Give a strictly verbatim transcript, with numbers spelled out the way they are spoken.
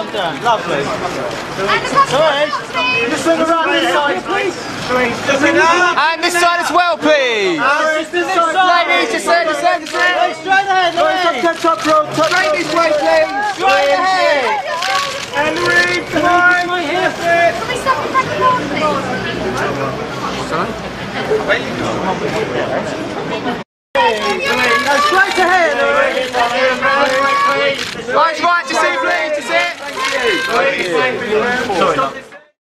come down. Lovely. Sorry. Just look around this side, please. And this side as well, please. Ladies, just there, just there, just there. Straight ahead, ladies. Top road, top road. Ladies, wait, please. Straight ahead. Henry, come on. Can we stop in front of the road, please? Sorry? Wait, you go. Straight ahead, Ladies, right, right, just see, please, just see. Sorry.